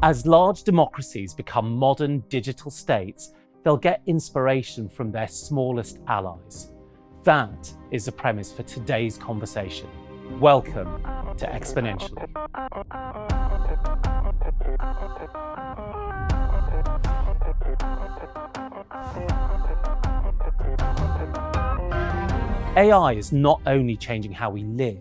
As large democracies become modern digital states, they'll get inspiration from their smallest allies. That is the premise for today's conversation. Welcome to Exponentially. AI is not only changing how we live,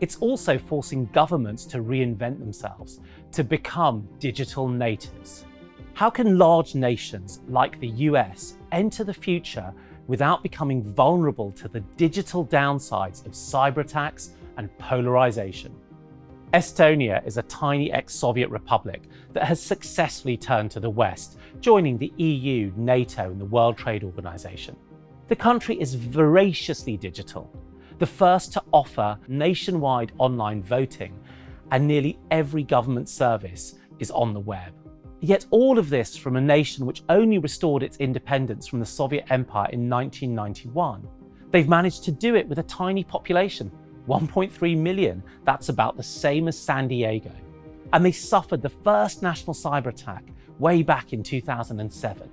it's also forcing governments to reinvent themselves, to become digital natives. How can large nations like the US enter the future without becoming vulnerable to the digital downsides of cyber attacks and polarization? Estonia is a tiny ex-Soviet republic that has successfully turned to the West, joining the EU, NATO, and the World Trade Organization. The country is voraciously digital, the first to offer nationwide online voting, and nearly every government service is on the web. Yet all of this from a nation which only restored its independence from the Soviet Empire in 1991. They've managed to do it with a tiny population, 1.3 million. That's about the same as San Diego. And they suffered the first national cyber attack way back in 2007.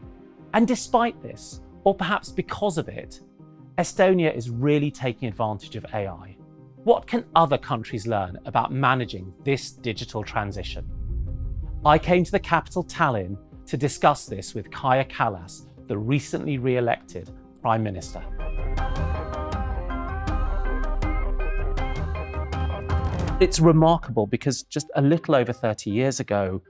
And despite this, or perhaps because of it, Estonia is really taking advantage of AI. What can other countries learn about managing this digital transition? I came to the capital Tallinn to discuss this with Kaja Kallas, the recently re-elected Prime Minister. It's remarkable because just a little over 30 years ago,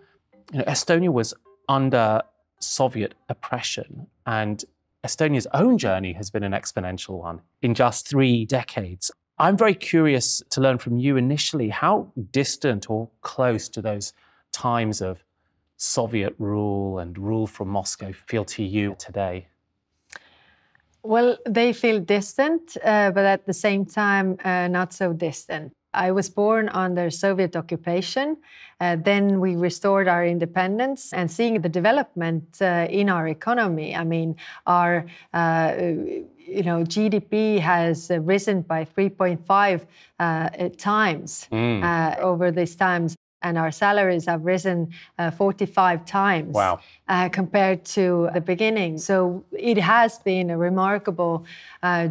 Estonia was under Soviet oppression, and Estonia's own journey has been an exponential one in just 3 decades. I'm very curious to learn from you initially how distant or close to those times of Soviet rule and rule from Moscow feel to you today? Well, they feel distant, but at the same time, not so distant. I was born under Soviet occupation. Then we restored our independence, and seeing the development in our economy, I mean, our GDP has risen by 3.5 times over these times. And our salaries have risen 45 times. Wow. Compared to the beginning. So it has been a remarkable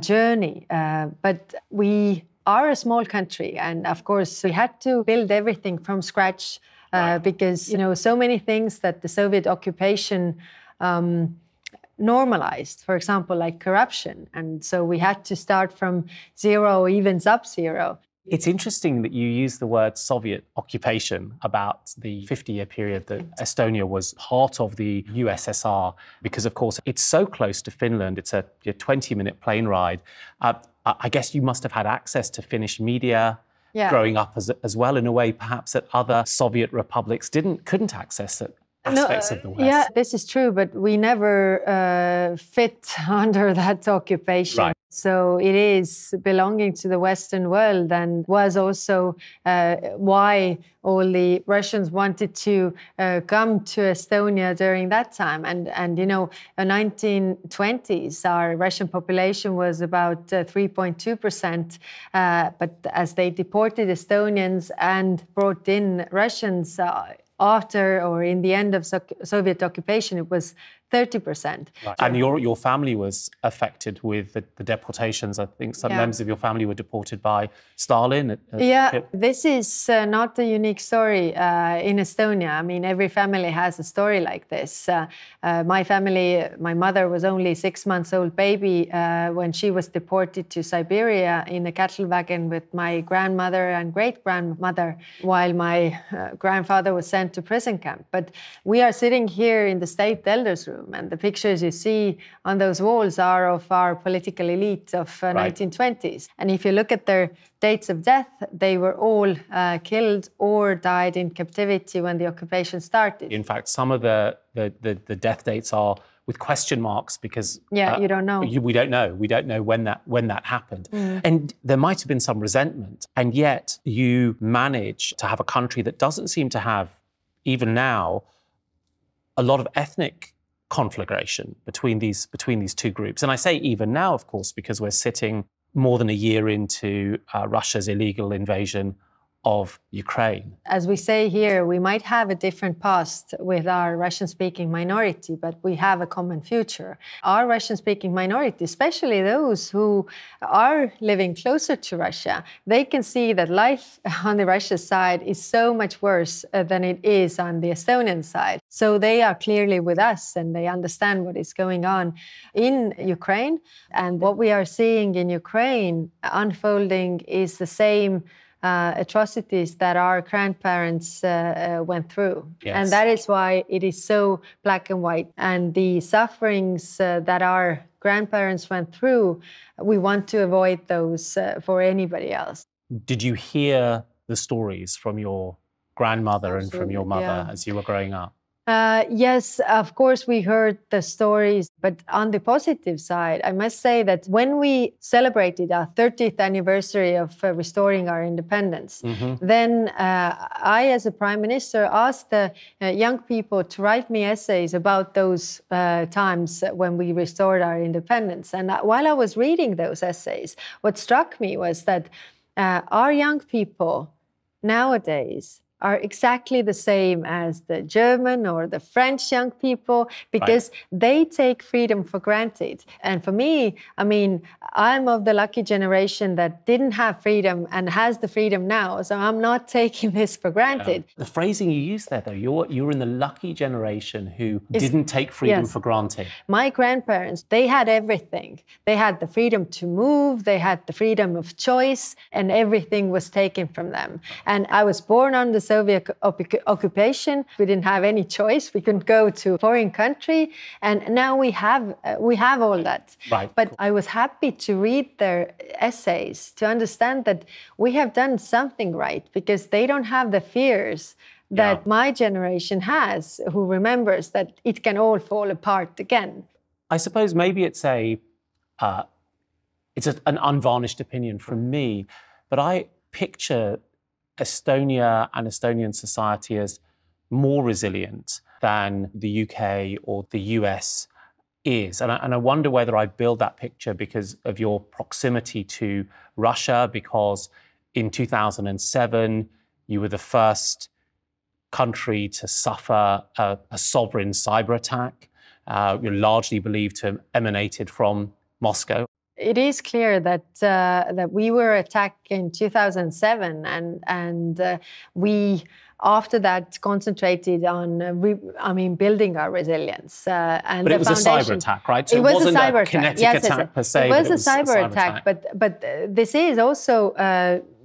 journey. But we are a small country. And of course, we had to build everything from scratch because, so many things that the Soviet occupation normalized, for example, like corruption. And so we had to start from zero, even sub-zero. It's interesting that you use the word Soviet occupation about the 50-year period that Estonia was part of the USSR, because, of course, it's so close to Finland. It's a 20-minute plane ride. I guess you must have had access to Finnish media growing up as well, in a way, perhaps, that other Soviet republics couldn't access it. Aspects of the West. Yeah, this is true, but we never fit under that occupation. Right. So it is belonging to the Western world, and was also why all the Russians wanted to come to Estonia during that time. And in the 1920s, our Russian population was about 3.2%. But as they deported Estonians and brought in Russians, after or in the end of Soviet occupation, it was 30%. Right. And your family was affected with the deportations. I think some members of your family were deported by Stalin. This is not a unique story in Estonia. I mean, every family has a story like this. My family, my mother was only 6-month-old baby when she was deported to Siberia in a cattle wagon with my grandmother and great-grandmother, while my grandfather was sent to prison camp. But we are sitting here in the state elders room, and the pictures you see on those walls are of our political elite of 1920s. And if you look at their dates of death, they were all killed or died in captivity when the occupation started. In fact, some of the death dates are with question marks because you don't know. We don't know when that happened. And there might have been some resentment, and yet you manage to have a country that doesn't seem to have, even now, a lot of ethnic conflagration between these two groups. And I say even now, of course, because we're sitting more than a year into Russia's illegal invasion of Ukraine. As we say here, we might have a different past with our Russian-speaking minority, but we have a common future. Our Russian-speaking minority, especially those who are living closer to Russia, they can see that life on the Russian side is so much worse than it is on the Estonian side. So they are clearly with us and they understand what is going on in Ukraine. And what we are seeing in Ukraine unfolding is the same atrocities that our grandparents went through. Yes. And that is why it is so black and white. And the sufferings that our grandparents went through, we want to avoid those for anybody else. Did you hear the stories from your grandmother Absolutely, and from your mother as you were growing up? Yes, of course, we heard the stories. But on the positive side, I must say that when we celebrated our 30th anniversary of restoring our independence, then I, as a prime minister, asked the young people to write me essays about those times when we restored our independence. And while I was reading those essays, what struck me was that our young people nowadays are exactly the same as the German or the French young people, because they take freedom for granted. And for me, I mean, I'm of the lucky generation that didn't have freedom and has the freedom now, so I'm not taking this for granted. The phrasing you used there, though, you're in the lucky generation who didn't take freedom for granted. My grandparents, they had everything. They had the freedom to move, they had the freedom of choice, and everything was taken from them. And I was born on the Soviet occupation. We didn't have any choice. We couldn't go to a foreign country, and now we have all that. Right. But I was happy to read their essays to understand that we have done something right, because they don't have the fears that my generation has, who remembers that it can all fall apart again. I suppose maybe it's an unvarnished opinion from me, but I picture Estonia and Estonian society as more resilient than the UK or the US is. And I wonder whether I build that picture because of your proximity to Russia, because in 2007, you were the first country to suffer a sovereign cyber attack. You're largely believed to have emanated from Moscow. It is clear that that we were attacked in 2007, and we after that concentrated on building our resilience. But it was a cyber attack, right? So it was a cyber attack. Yes, per se. It was a cyber attack, but this is also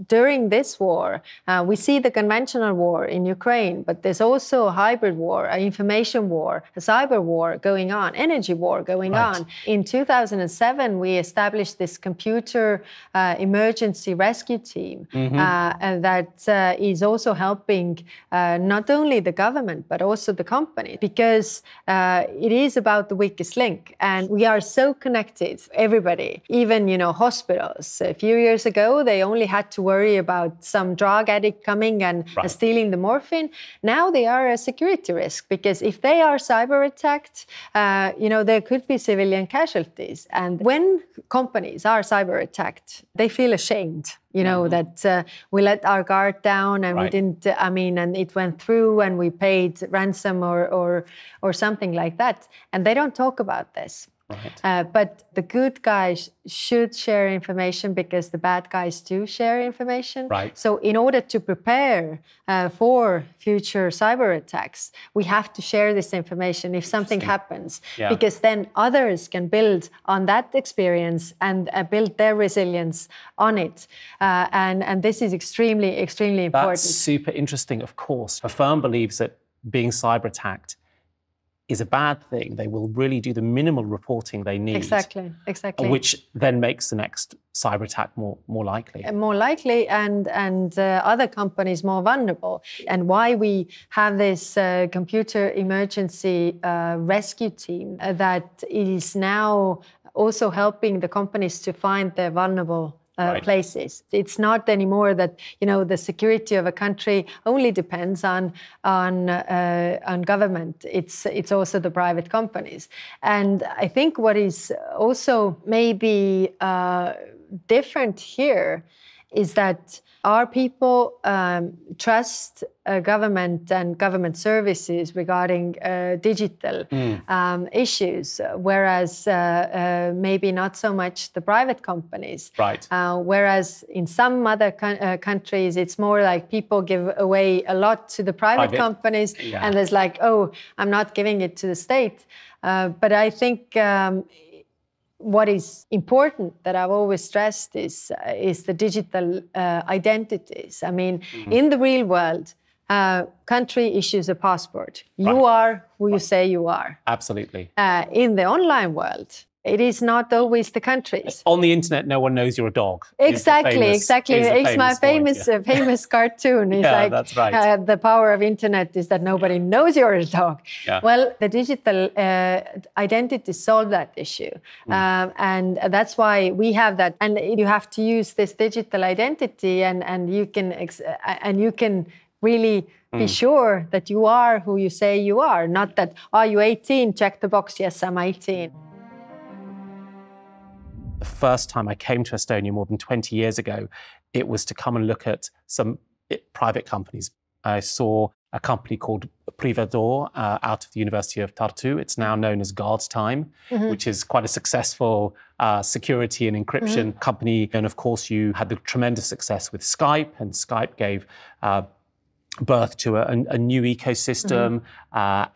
during this war. We see the conventional war in Ukraine, but there's also a hybrid war, an information war, a cyber war going on, energy war going on. In 2007, we established this computer emergency rescue team that is also helping not only the government, but also the company, because it is about the weakest link. And we are so connected, everybody, even, you know, hospitals. A few years ago, they only had to worry about some drug addict coming and stealing the morphine. Now they are a security risk, because if they are cyber attacked, you know, there could be civilian casualties. And when companies are cyber attacked, they feel ashamed. You know, that we let our guard down and we didn't, I mean, and it went through and we paid ransom or something like that. And they don't talk about this. But the good guys should share information, because the bad guys do share information. So in order to prepare for future cyber attacks, we have to share this information if something happens, because then others can build on that experience and build their resilience on it. And this is extremely, extremely important. That's super interesting, of course. A firm believes that being cyber attacked is a bad thing. They will really do the minimal reporting they need. Exactly, exactly. Which then makes the next cyber attack more likely. More likely, and other companies more vulnerable. And why we have this computer emergency rescue team that is now also helping the companies to find their vulnerable places. It's not anymore that, you know, the security of a country only depends on government. It's also the private companies. And I think what is also maybe different here is that our people trust government and government services regarding digital issues, whereas maybe not so much the private companies. Right. Whereas in some other countries, it's more like people give away a lot to the private companies, and there's like, oh, I'm not giving it to the state. But I think what is important that I've always stressed is the digital identities. I mean, in the real world, country issues a passport. You are who you say you are. Absolutely. In the online world, it is not always the countries. On the internet, no one knows you're a dog. Exactly. It's my famous cartoon. It's like, that's right. The power of internet is that nobody knows you're a dog. Yeah. Well, the digital identity solved that issue. And that's why we have that. And you have to use this digital identity and you can really be sure that you are who you say you are. Not that, are you 18? Check the box. Yes, I'm 18. The first time I came to Estonia more than 20 years ago, it was to come and look at some private companies. I saw a company called Privador out of the University of Tartu. It's now known as GuardTime, which is quite a successful security and encryption company. And of course, you had the tremendous success with Skype, and Skype gave birth to a new ecosystem,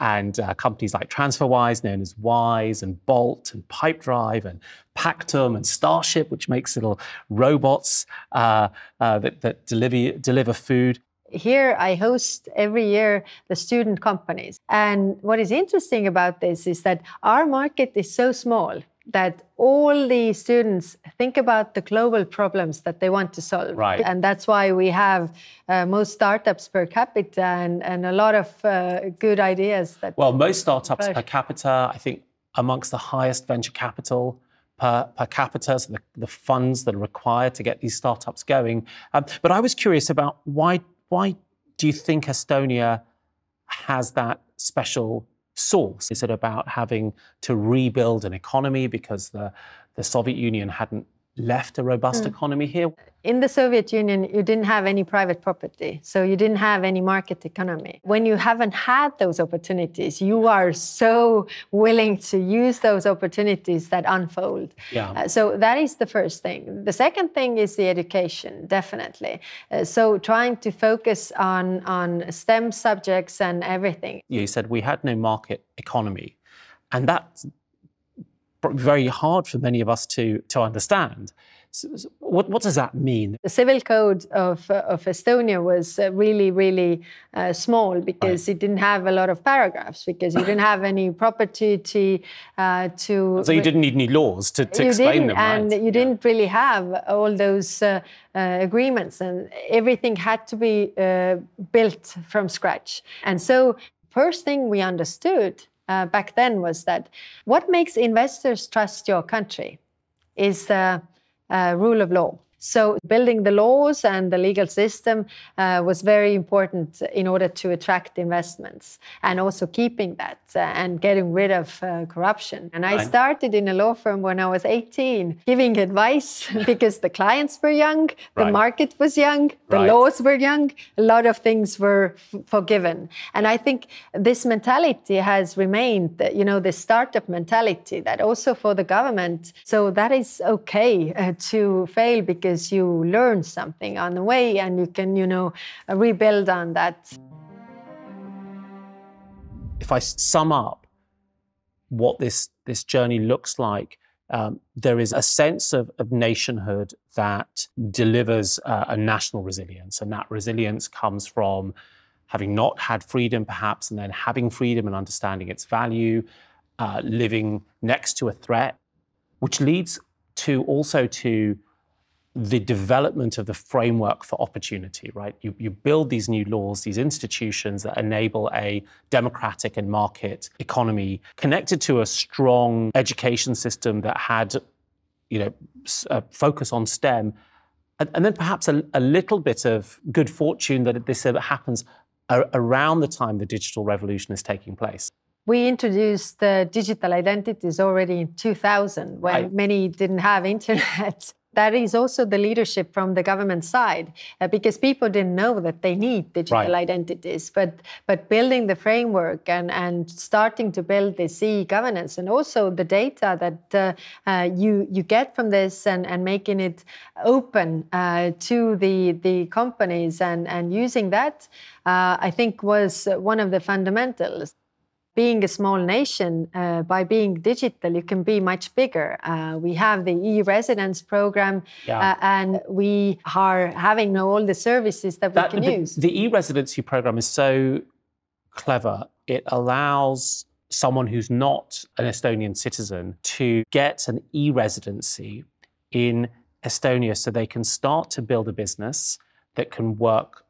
and companies like TransferWise, known as Wise, and Bolt, and PipeDrive, and Pactum, and Starship, which makes little robots that deliver food. Here I host every year the student companies. And what is interesting about this is that our market is so small that all the students think about the global problems that they want to solve. Right. And that's why we have most startups per capita and a lot of good ideas. That most startups per capita, I think, amongst the highest venture capital per capita, so the funds that are required to get these startups going. But I was curious about why do you think Estonia has that special source? Is it about having to rebuild an economy because the Soviet Union hadn't left a robust economy here? In the Soviet Union, you didn't have any private property, so you didn't have any market economy. When you haven't had those opportunities, you are so willing to use those opportunities that unfold. Yeah. So that is the first thing. The second thing is the education, definitely. So trying to focus on STEM subjects and everything. You said we had no market economy, and that's very hard for many of us to understand. So what does that mean? The civil code of Estonia was really, really small because it didn't have a lot of paragraphs, because you didn't have any property to... So you didn't need any laws to explain them, right? And you didn't really have all those agreements, and everything had to be built from scratch. And so first thing we understood back then was that what makes investors trust your country is the rule of law. So building the laws and the legal system was very important in order to attract investments, and also keeping that and getting rid of corruption. And I started in a law firm when I was 18, giving advice because the clients were young, the market was young, the laws were young, a lot of things were forgiven. And I think this mentality has remained, you know, this startup mentality that also for the government, so that is okay to fail because you learn something on the way and you can, you know, rebuild on that. If I sum up what this journey looks like, there is a sense of nationhood that delivers a national resilience, and that resilience comes from having not had freedom perhaps, and then having freedom and understanding its value, living next to a threat, which leads to also to the development of the framework for opportunity, right? You build these new laws, these institutions that enable a democratic and market economy connected to a strong education system that had, you know, a focus on STEM, and then perhaps a little bit of good fortune that this happens around the time the digital revolution is taking place. We introduced digital identities already in 2000, when many didn't have internet. that is also the leadership from the government side, because people didn't know that they need digital identities. But building the framework and starting to build this e-governance and also the data that you get from this and making it open to the companies and using that, I think was one of the fundamentals. Being a small nation, by being digital, you can be much bigger. We have the e-residence program, and we are having now all the services that we can use. The e-residency program is so clever. It allows someone who's not an Estonian citizen to get an e-residency in Estonia so they can start to build a business that can work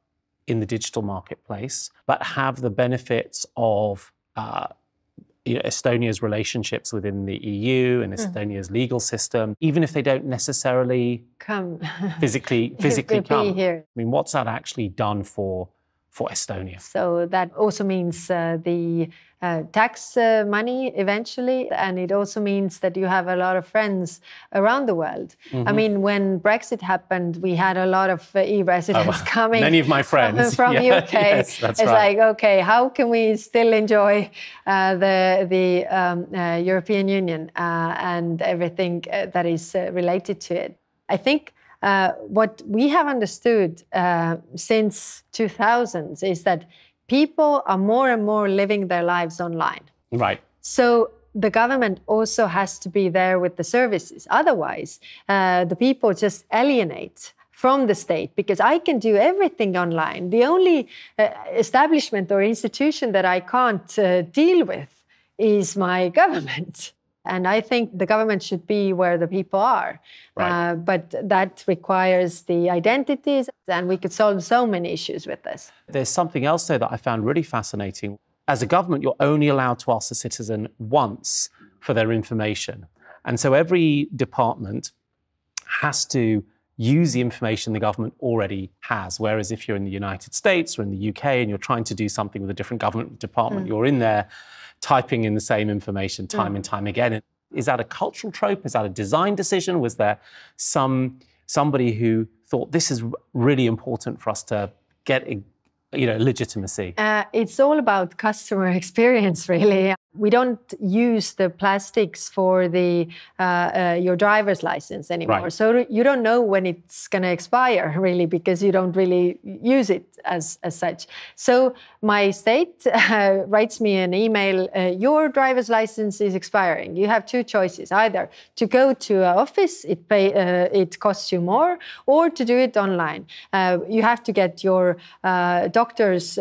in the digital marketplace, but have the benefits of Estonia's relationships within the EU and Estonia's legal system, even if they don't necessarily come physically come. Here. I mean, what's that actually done for Estonia? So that also means the tax money eventually, and it also means that you have a lot of friends around the world. I mean, when Brexit happened, we had a lot of e-residents coming. Many of my friends from UK. Yes, that's right. Like, okay, how can we still enjoy the European Union and everything that is related to it? I think what we have understood since 2000s is that people are more and more living their lives online. Right. So the government also has to be there with the services. Otherwise, the people just alienate from the state, because I can do everything online. The only establishment or institution that I can't deal with is my government. And I think the government should be where the people are. Right. But that requires the identities, and we could solve so many issues with this. There's something else, though, that I found really fascinating. As a government, you're only allowed to ask a citizen once for their information. And so every department has to use the information the government already has. Whereas if you're in the United States or in the UK and you're trying to do something with a different government department, you're in there typing in the same information time and time again. Is that a cultural trope? Is that a design decision? Was there somebody who thought this is really important for us to get, you know, legitimacy? It's all about customer experience, really. We don't use the plastics for the your driver's license anymore. Right. So you don't know when it's going to expire, really, because you don't really use it as such. So my state writes me an email, your driver's license is expiring. You have two choices, either to go to an office, it costs you more, or to do it online. You have to get your doctor's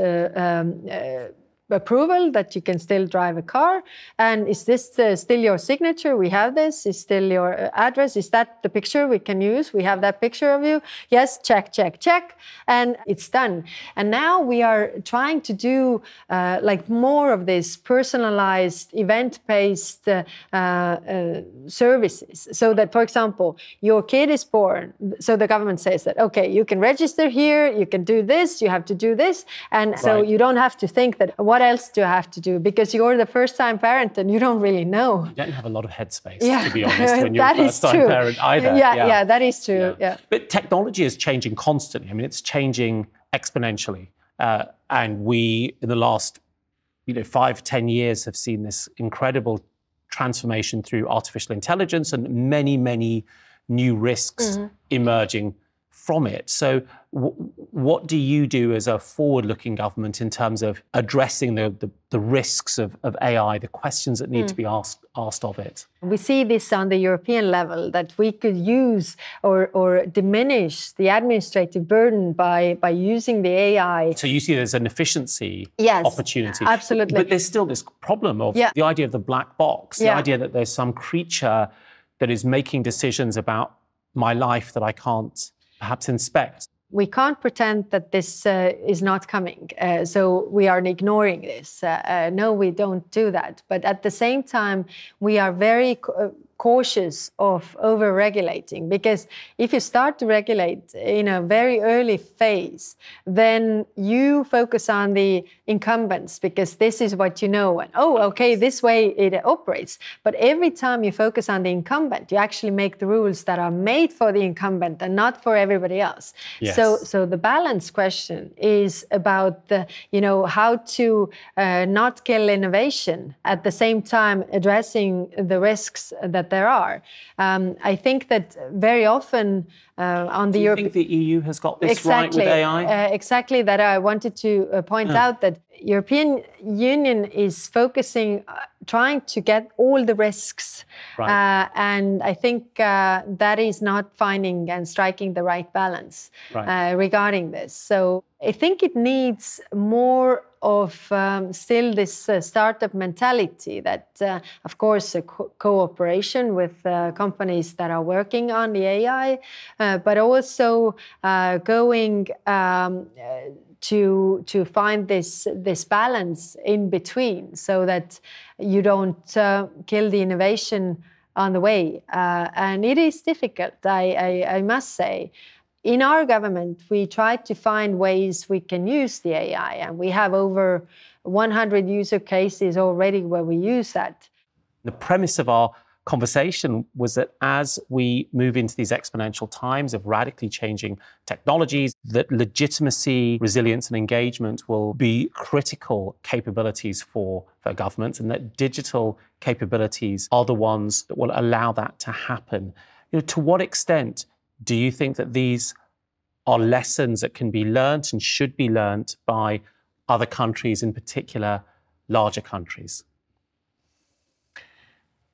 approval that you can still drive a car, and is this still your signature? We have this. Is still your address? Is that the picture we can use? We have that picture of you. Yes, check, check, check, and it's done. And now we are trying to do like more of this personalized, event-based services, so that, for example, your kid is born, so the government says that, okay, you can register here, you can do this, you have to do this, and so you don't have to think that what else do I have to do? Because you're the first-time parent and you don't really know. You don't have a lot of headspace, to be honest, when you're a first-time parent either. Yeah, that is true. Yeah. But technology is changing constantly. I mean, it's changing exponentially. And we, in the last 5, 10 years, have seen this incredible transformation through artificial intelligence and many, many new risks emerging from it. So what do you do as a forward-looking government in terms of addressing the risks of AI, the questions that need to be asked of it? We see this on the European level, that we could use or diminish the administrative burden by using the AI. So you see there's an efficiency opportunity. Absolutely. But there's still this problem of the idea of the black box, the idea that there's some creature that is making decisions about my life that I can't perhaps inspect. We can't pretend that this is not coming, so we are ignoring this. No, we don't do that. But at the same time, we are very cautious of over-regulating, because if you start to regulate in a very early phase, then you focus on the incumbents because this is what you know, and oh, okay, this way it operates. But every time you focus on the incumbent, you actually make the rules that are made for the incumbent and not for everybody else. Yes. So the balance question is about the, you know, how to not kill innovation at the same time addressing the risks that there are. I think that very often on the European... Do you think the EU has got this exactly, right with AI? Exactly, that I wanted to point out that European Union is focusing, trying to get all the risks. Right. And I think that is not finding and striking the right balance regarding this. So I think it needs more of still this startup mentality that, of course, cooperation with companies that are working on the AI, but also going to find this balance in between so that you don't kill the innovation on the way. And it is difficult, I must say. In our government, we try to find ways we can use the AI, and we have over 100 user cases already where we use that. The premise of our conversation was that as we move into these exponential times of radically changing technologies, that legitimacy, resilience and engagement will be critical capabilities for governments, and that digital capabilities are the ones that will allow that to happen. You know, to what extent do you think that these are lessons that can be learnt and should be learnt by other countries, in particular, larger countries?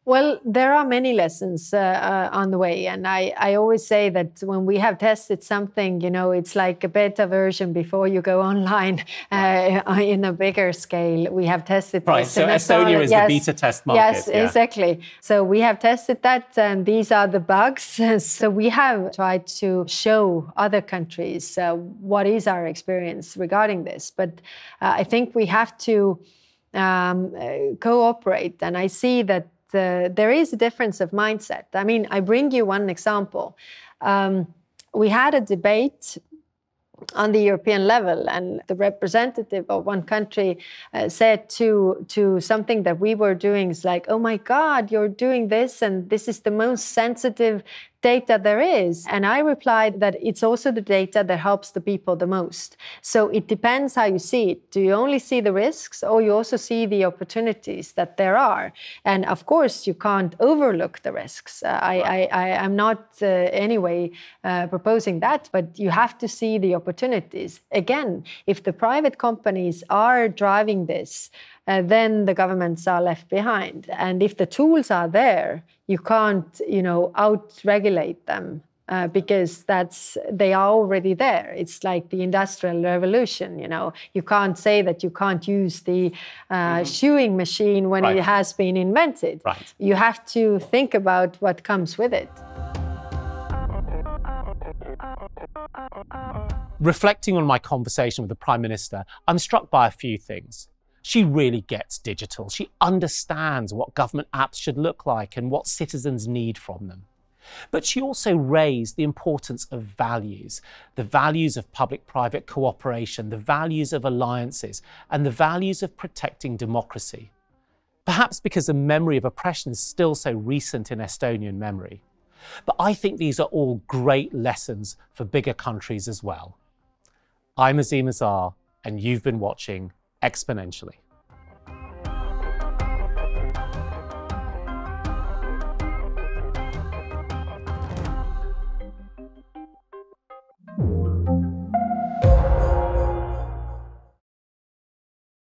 Well, there are many lessons on the way. And I always say that when we have tested something, you know, it's like a beta version before you go online in a bigger scale. We have tested this. Right, so Estonia is the beta test market. Yes, exactly. So we have tested that, and these are the bugs. So we have tried to show other countries what is our experience regarding this. But I think we have to cooperate. And I see that there is a difference of mindset. I mean, I bring you one example. We had a debate on the European level, and the representative of one country said to something that we were doing, is like, oh my God, you're doing this, and this is the most sensitive data there is. And I replied that it's also the data that helps the people the most. So it depends how you see it. Do you only see the risks, or you also see the opportunities that there are? And of course, you can't overlook the risks. I'm not anyway proposing that, but you have to see the opportunities. Again, if the private companies are driving this, then the governments are left behind. And if the tools are there, you can't, you know, out-regulate them because they are already there. It's like the Industrial Revolution, you know. You can't say that you can't use the shoeing machine when it has been invented. Right. You have to think about what comes with it. Reflecting on my conversation with the Prime Minister, I'm struck by a few things. She really gets digital. She understands what government apps should look like and what citizens need from them. But she also raised the importance of values, the values of public-private cooperation, the values of alliances, and the values of protecting democracy. Perhaps because the memory of oppression is still so recent in Estonian memory. But I think these are all great lessons for bigger countries as well. I'm Azeem Azhar, and you've been watching Exponentially.